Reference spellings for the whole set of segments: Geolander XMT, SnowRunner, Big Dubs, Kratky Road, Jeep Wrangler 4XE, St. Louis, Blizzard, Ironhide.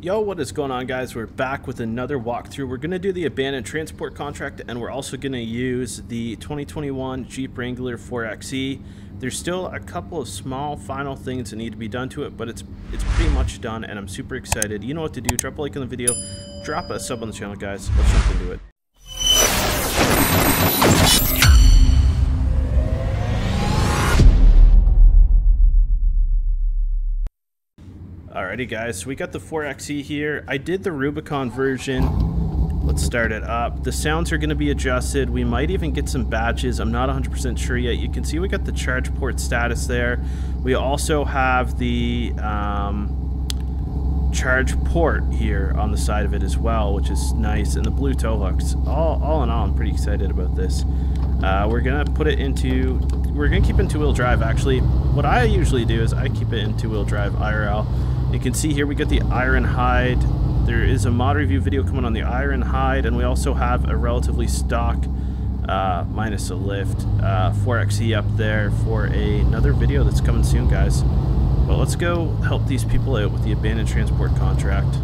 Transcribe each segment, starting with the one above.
Yo, what is going on, guys? We're back with another walkthrough. We're going to do the abandoned transport contract, and we're also going to use the 2021 Jeep Wrangler 4XE. There's still a couple of small final things that need to be done to it, but it's pretty much done, and I'm super excited. You know what to do. Drop a like on the video. Drop a sub on the channel, guys. Let's jump into it. Alrighty, guys, so we got the 4XE here. I did the Rubicon version. Let's start it up. The sounds are going to be adjusted. We might even get some badges. I'm not 100% sure yet. You can see we got the charge port status there. We also have the charge port here on the side of it as well, which is nice. And the blue tow hooks. All in all, I'm pretty excited about this. We're going to put it into... We're going to keep it in two-wheel drive, actually. What I usually do is I keep it in two-wheel drive IRL. You can see here we got the Ironhide. There is a mod review video coming on the Ironhide, and we also have a relatively stock, minus a lift, 4XE up there for another video that's coming soon, guys. But let's go help these people out with the abandoned transport contract.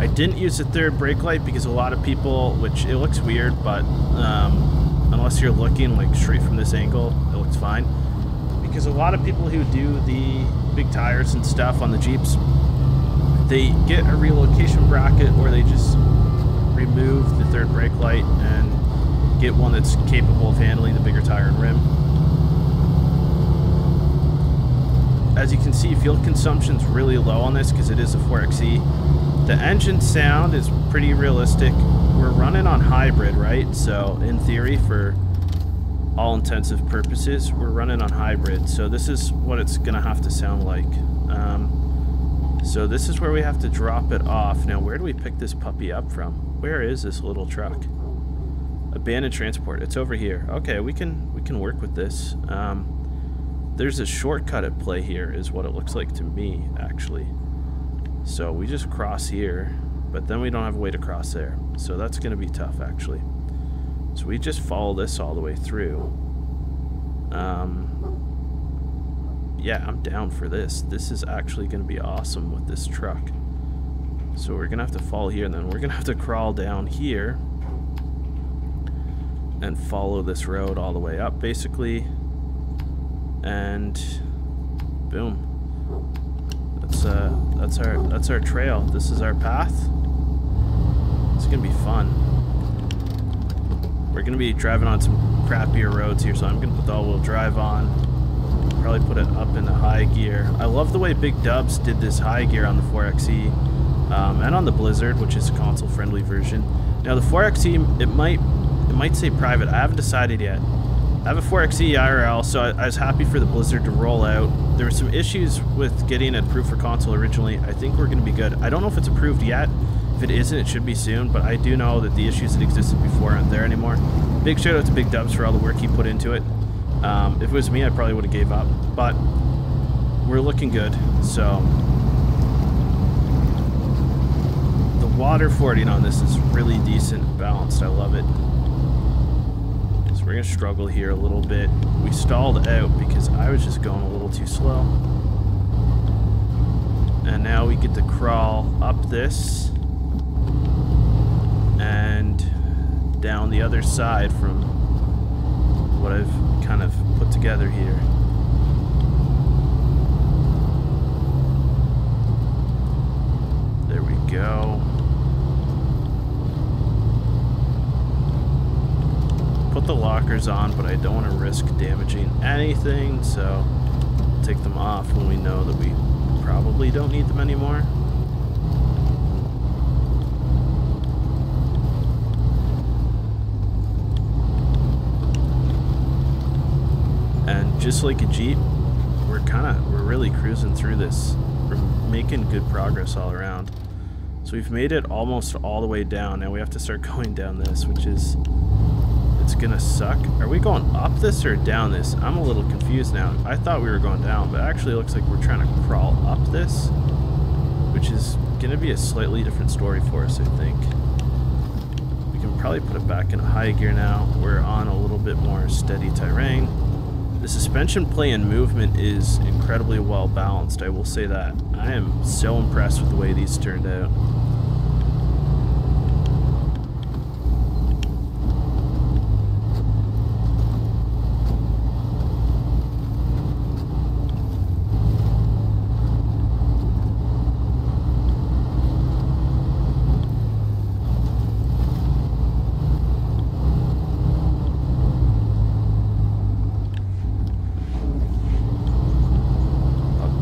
I didn't use the third brake light because a lot of people, which it looks weird, but unless you're looking like straight from this angle, it looks fine. Because a lot of people who do the big tires and stuff on the Jeeps, they get a relocation bracket or they just remove the third brake light and get one that's capable of handling the bigger tire and rim. As you can see, fuel consumption's really low on this because it is a 4XE. The engine sound is pretty realistic. We're running on hybrid, right? So in theory, for all intensive purposes, we're running on hybrid. So this is what it's gonna have to sound like. So this is where we have to drop it off. Now, where do we pick this puppy up from? Where is this little truck? Abandoned transport, it's over here. Okay, we can work with this. There's a shortcut at play here is what it looks like to me, actually. So we just cross here, but then we don't have a way to cross there. So that's gonna be tough, actually. So we just follow this all the way through. Yeah, I'm down for this. This is actually gonna be awesome with this truck. So we're gonna have to fall here, and then we're gonna have to crawl down here and follow this road all the way up, basically. And boom. That's our trail. This is our path. It's gonna be fun. We're gonna be driving on some crappier roads here, so I'm gonna put the all-wheel drive on. Probably put it up into high gear. I love the way Big Dubs did this high gear on the 4XE and on the Blizzard, which is a console-friendly version. Now the 4XE, it might say private. I haven't decided yet. I have a 4XE IRL, so I was happy for the Blizzard to roll out. There were some issues with getting it approved for console originally. I think we're going to be good. I don't know if it's approved yet. If it isn't, it should be soon, but I do know that the issues that existed before aren't there anymore. Big shout out to Big Dubs for all the work he put into it. If it was me, I probably would have gave up, but we're looking good. So the water fording on this is really decent and balanced. I love it. We're gonna struggle here a little bit. We stalled out because I was just going a little too slow. And now we get to crawl up this and down the other side from what I've kind of put together here. There we go. The lockers on, but I don't want to risk damaging anything, so we'll take them off when we know that we probably don't need them anymore. And just like a Jeep, we're really cruising through this. We're making good progress all around. So we've made it almost all the way down. Now we have to start going down this, which is it's gonna suck. Are we going up this or down this? I'm a little confused now. I thought we were going down, but actually it looks like we're trying to crawl up this, which is gonna be a slightly different story for us, I think. We can probably put it back in high gear now. We're on a little bit more steady terrain. This is suspension play and movement is incredibly well balanced, I will say that. I am so impressed with the way these turned out.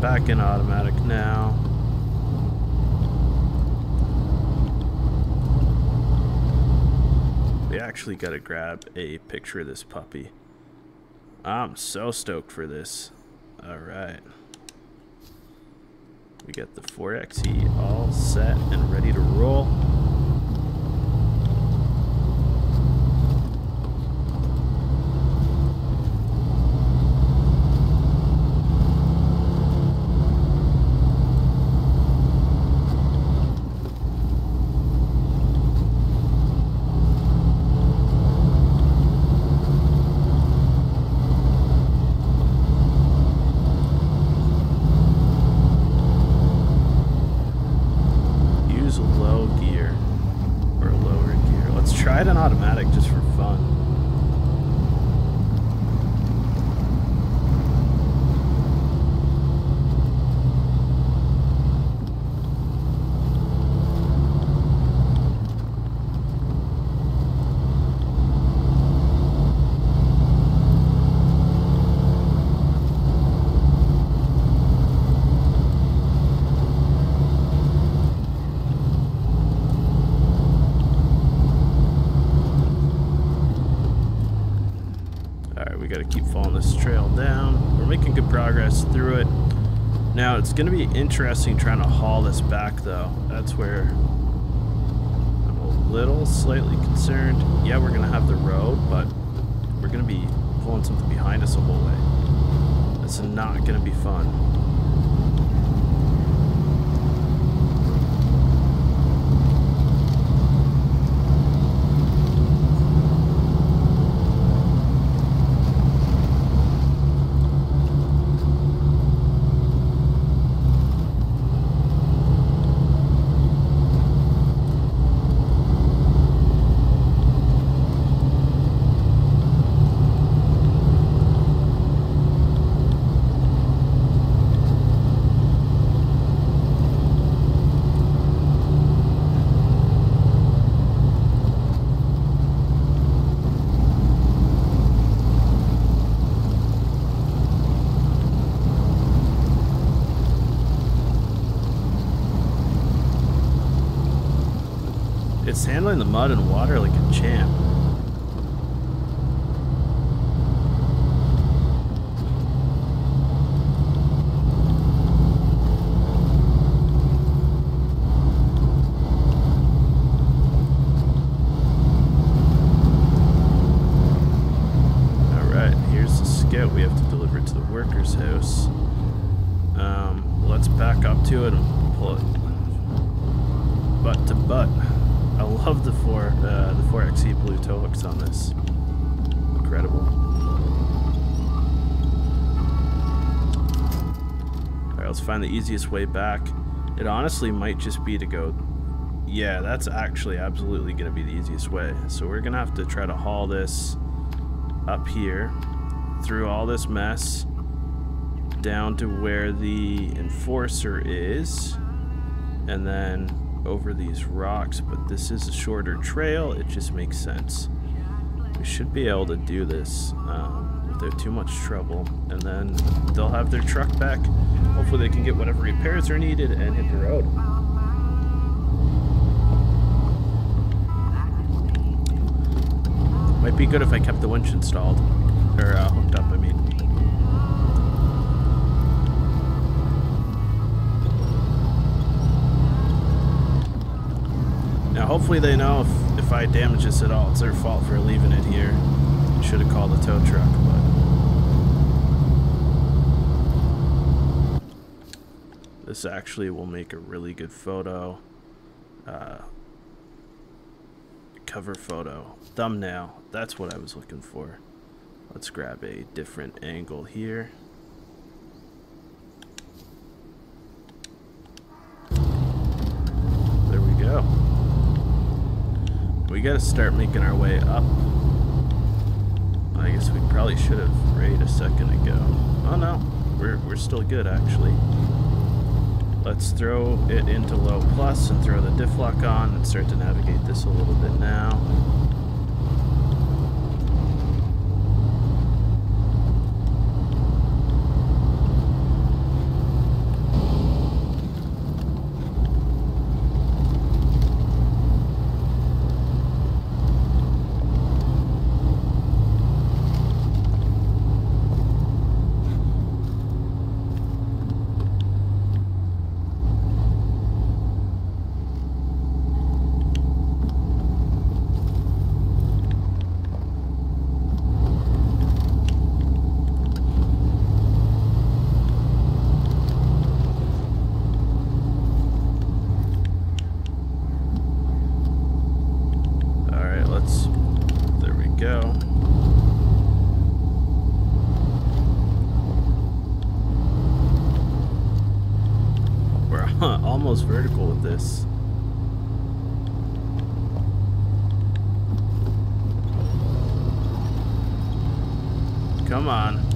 Back in automatic now. We actually gotta grab a picture of this puppy. I'm so stoked for this. Alright. We got the 4XE all set and ready to roll. Tried an automatic just for fun. Now it's going to be interesting trying to haul this back though. That's where I'm a little slightly concerned. Yeah, we're going to have the road, but we're going to be pulling something behind us the whole way. That's not going to be fun. It's handling the mud and water like a champ. Alright, here's the scout we have to deliver to the workers' house. Let's back up to it and pull it butt to butt. I love the 4XE blue tow hooks on this. Incredible. Alright, let's find the easiest way back. It honestly might just be to go... Yeah, that's actually absolutely going to be the easiest way. So we're going to have to try to haul this up here, through all this mess, down to where the enforcer is, and then over these rocks, but this is a shorter trail. It just makes sense. We should be able to do this without too much trouble, and then they'll have their truck back. Hopefully they can get whatever repairs are needed and hit the road. Might be good if I kept the winch installed, or hooked up, I mean. Now hopefully they know if I damage this at all, it's their fault for leaving it here. I should have called a tow truck, but... This actually will make a really good photo. Cover photo. Thumbnail. That's what I was looking for. Let's grab a different angle here. There we go. We gotta start making our way up. I guess we probably should have raided a second ago. Oh no, we're still good actually. Let's throw it into low plus and throw the diff lock on and start to navigate this a little bit now. Almost vertical with this. Come on.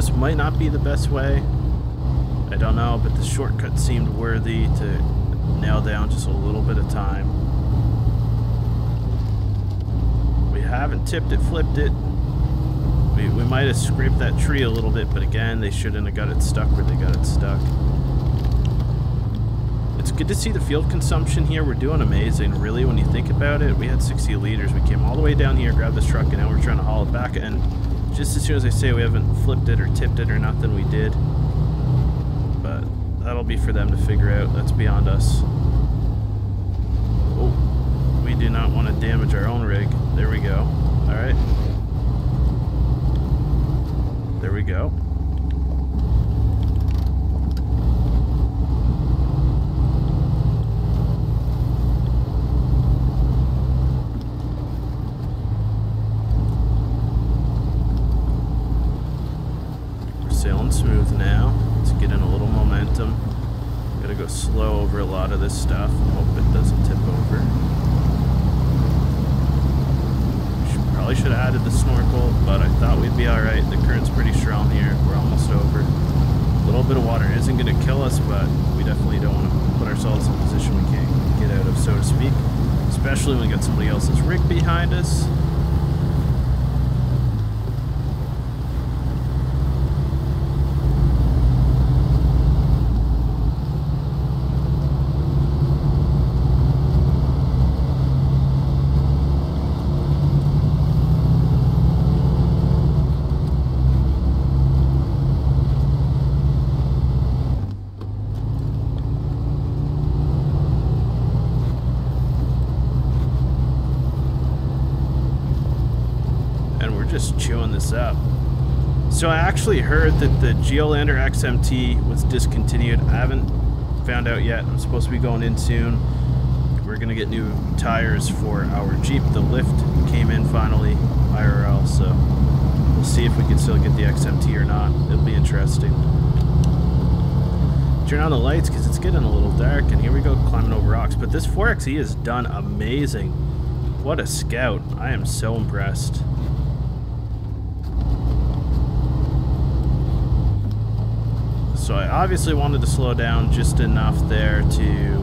This might not be the best way, I don't know, but the shortcut seemed worthy to nail down just a little bit of time. We haven't tipped it, flipped it. We might have scraped that tree a little bit, but again, they shouldn't have got it stuck where they got it stuck. It's good to see the field consumption here. We're doing amazing, really, when you think about it. We had 60 liters. We came all the way down here, grabbed this truck, and now we're trying to haul it back. And just as soon as I say we haven't flipped it or tipped it or nothing, we did. But that'll be for them to figure out. That's beyond us. Oh, we do not want to damage our own rig. There we go. All right. There we go. Smooth now. Let's get in a little momentum. Gotta go slow over a lot of this stuff and hope it doesn't tip over. Probably should have added the snorkel, but I thought we'd be alright. The current's pretty strong here. We're almost over. A little bit of water isn't going to kill us, but we definitely don't want to put ourselves in a position we can't get out of, so to speak. Especially when we got somebody else's rig behind us. Just chewing this up. So I actually heard that the Geolander XMT was discontinued. I haven't found out yet. I'm supposed to be going in soon. We're gonna get new tires for our Jeep. The lift came in finally, IRL, so we'll see if we can still get the XMT or not. It'll be interesting. Turn on the lights because it's getting a little dark, and here we go climbing over rocks. But this 4XE has done amazing. What a scout. I am so impressed. So I obviously wanted to slow down just enough there to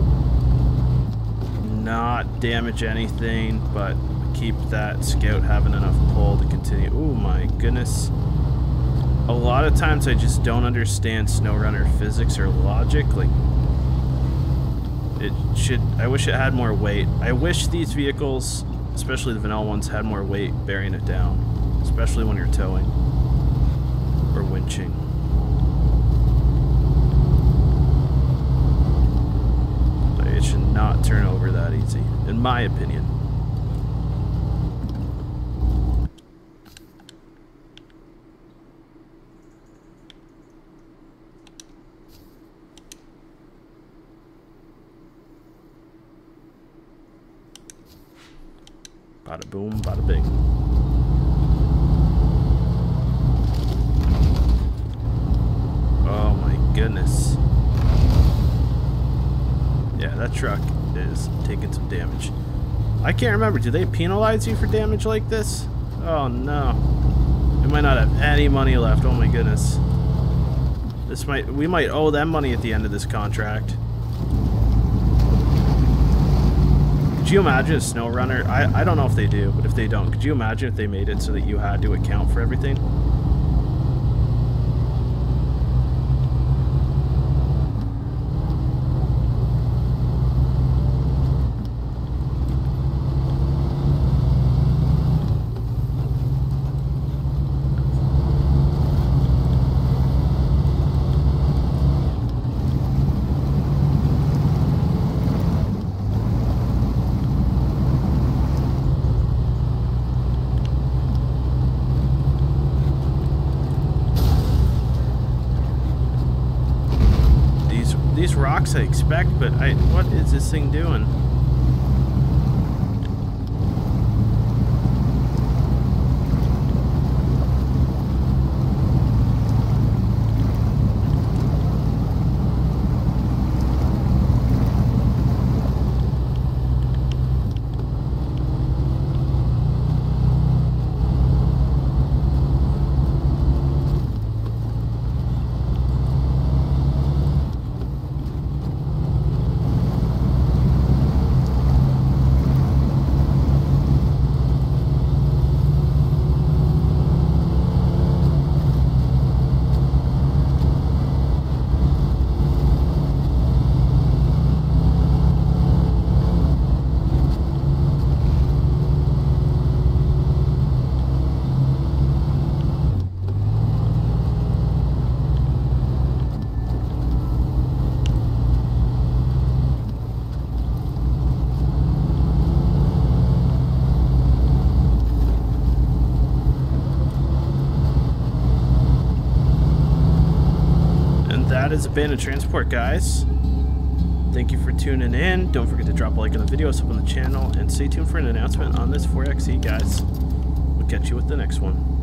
not damage anything, but keep that scout having enough pull to continue. Oh my goodness. A lot of times I just don't understand SnowRunner physics or logic. Like, I wish it had more weight. I wish these vehicles, especially the vanilla ones, had more weight bearing it down, especially when you're towing or winching. that easy, in my opinion. Bada boom, bada bing. Oh my goodness. Yeah, that truck is taking some damage. I can't remember, do they penalize you for damage like this? Oh no. We might not have any money left, oh my goodness. We might owe them money at the end of this contract. Could you imagine a SnowRunner? I don't know if they do, but if they don't, could you imagine if they made it so that you had to account for everything? I expect, but what is this thing doing? That is Abandoned Transport, guys. Thank you for tuning in. Don't forget to drop a like on the video, sub on the channel, and stay tuned for an announcement on this 4XE, guys. We'll catch you with the next one.